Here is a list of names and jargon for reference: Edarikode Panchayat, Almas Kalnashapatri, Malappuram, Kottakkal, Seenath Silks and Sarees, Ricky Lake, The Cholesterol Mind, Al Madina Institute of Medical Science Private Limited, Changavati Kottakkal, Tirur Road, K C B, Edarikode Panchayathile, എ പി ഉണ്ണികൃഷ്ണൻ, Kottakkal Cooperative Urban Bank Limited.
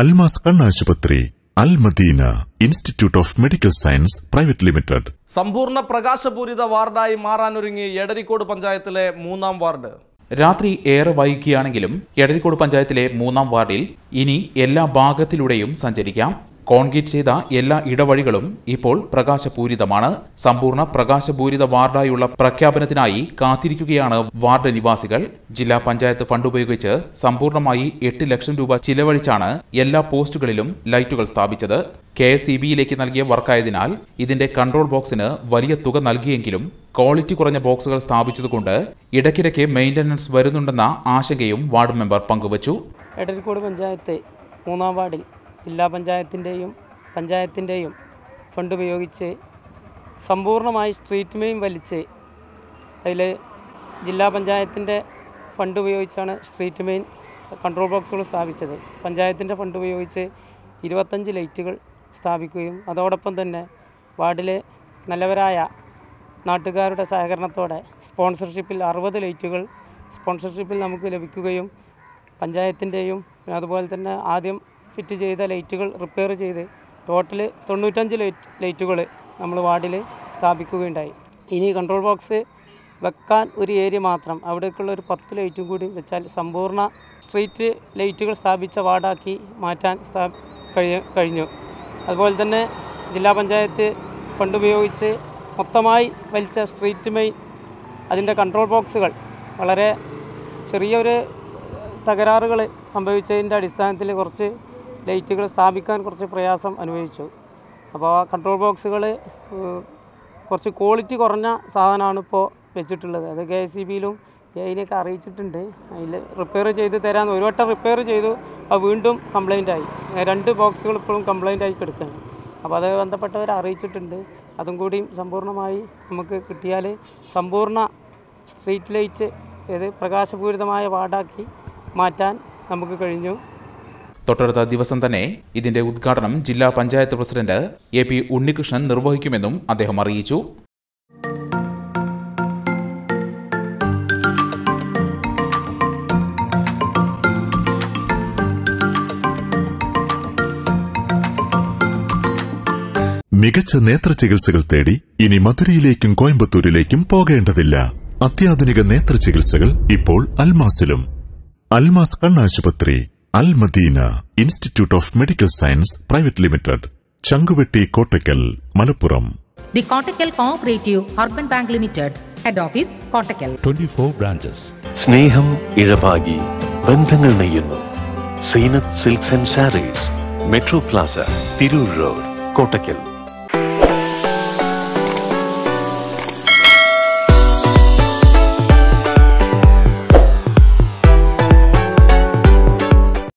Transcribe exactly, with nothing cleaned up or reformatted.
Almas Kalnashapatri, Al Madina Institute of Medical Science Private Limited. Sampurna Prakashapurida Vardai Maranurungi Edarikode Panchayathile Moonam Ward. Ratri Air Vaikianangilum, Edarikode Panchayathile Moonam Wardil, Ini Ella Bagatiludayum Sanjarikam. Concrete Seda, Yella Ida Varigalum, Ipol, Prakashapurida Mana, Sampurna, Prakashapurida Varda Yula Prakabanatinai, Kathirikiana, Varda Nivasigal, Jilla Panchayat Fundu Beguicher, Sampurna Mai, eight election to Chilevarichana, Yella Post to Galilum, Light to Galstab each other, K C B Lekinalgia Varkaidinal, Idin de Control Box in a Varia Tuga Nalgi Angilum, Quality Korana Boxal Stab each the Kunda, Yedakidake Maintenance Verundana, Ashagayum, Ward member Pankovachu, Edarikode Panchayat, Muna Vadi. Illa Panchayathinteyum, Panchayathinteyum, Fundu Upayogichu, Sampurnamayi Street Mayum Valichu, Adile Jilla Panchayathinte Fundu Upayogichana Street Main Control Box Sthapichu, Panchayathinte Fundu Upayogichu, twenty-five Lightukal Sthapikkukayum, Athodoppam thanne, Wardile Nallavaraya, Naattukarude Sahakaranathodu, Sponsorshipil sixty Lightukal, Sponsorshipil Namukku Labhikkukayum, Panchayathinteyum, athupole thanne Aadyam Fit ചെയ്ത ലൈറ്റുകൾ repair ചെയ്ത് total തൊണ്ണൂറ്റഞ്ച് ലൈറ്റുകൾ നമ്മൾ വാർഡിൽ സ്ഥാപിക്കുകയുണ്ടായി. ഇനി control box വെക്കാൻ ഒരു ഏരിയ മാത്രം അവിടെക്കുള്ള ഒരു പത്ത് ലൈറ്റും കൂടി വെച്ചാൽ സമ്പൂർണ്ണ സ്ട്രീറ്റ് ലൈറ്റുകൾ സ്ഥാപിച്ച വാർഡാക്കി മാറ്റാൻ കഴിഞ്ഞു. അതുപോലെ തന്നെ ജില്ലാ പഞ്ചായത്ത് ഫണ്ട് ഉപയോഗിച്ച് മൊത്തമായി വലിച്ച സ്ട്രീറ്റ് മെയിൻ അതിൻ്റെ കൺട്രോൾ ബോക്സുകൾ വളരെ ചെറിയൊരു തകരാറുകൾ സംഭവിച്ചതിൻ്റെ അടിസ്ഥാനത്തിൽ കുറച്ച് ലൈറ്റുകൾ സ്ഥാപിക്കാൻ കുറച്ച് പ്രയാസം അനുഭവിച്ചു. അപ്പോൾ കൺട്രോൾ ബോക്സുകൾ കുറച്ച് ക്വാളിറ്റി കുറഞ്ഞ സാധനമാണ് ഇപ്പോൾ വെച്ചിട്ടുള്ളത്. അത് കെ സി ബിയിലും അതിനൊക്കെ അറിയിച്ചിട്ടുണ്ട്. അതിൽ റിപ്പയർ ചെയ്ത് തരാമെന്ന് ഒരു വട്ടം റിപ്പയർ ചെയ്തു, അത് വീണ്ടും കംപ്ലൈൻ്റ് ആയി. രണ്ട് ബോക്സുകൾ ഇപ്പോഴും കംപ്ലൈൻ്റ് ആയി കിടക്കുകയാണ്. അപ്പോൾ അത് ബന്ധപ്പെട്ടവർ അറിയിച്ചിട്ടുണ്ട്. അതും കൂടി സമ്പൂർണ്ണമായി നമുക്ക് കിട്ടിയാൽ സമ്പൂർണ്ണ സ്ട്രീറ്റ് ലൈറ്റ് ഇത് പ്രകാശപൂരിതമായ വാർഡാക്കി മാറ്റാൻ നമുക്ക് കഴിഞ്ഞു. തൊട്ടടുത്ത ദിവസം തന്നെ ഇതിന്റെ ഉദ്ഘാടനം ജില്ലാ panchayat president എ പി ഉണ്ണികൃഷ്ണൻ നിർവഹിക്കുമെന്നും അദ്ദേഹം അറിയിച്ചു. മികച്ച നേത്ര ചികിത്സകൾ തേടി ഇനി മധുരയിലേക്കും കോയമ്പത്തൂരിലേക്കും പോകേണ്ടതില്ല. അത്യാധുനിക നേത്ര ചികിത്സകൾ ഇപ്പോൾ അൽമാസിലും. അൽമാസ് കണ്ണാശുപത്രി, Al Madina Institute of Medical Science Private Limited, Changavati Kottakkal, Malappuram. The Kottakkal Cooperative Urban Bank Limited, Head Office, Kottakkal. twenty-four branches. Sneham Irapagi, Bandhangal Neyunnu, Seenath Silks and Sarees, Metro Plaza, Tirur Road, Kottakkal.